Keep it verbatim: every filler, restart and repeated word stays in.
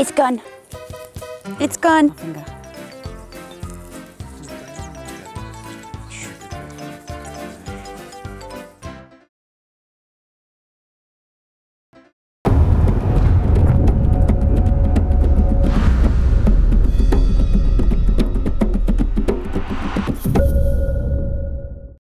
It's gone. It's gone.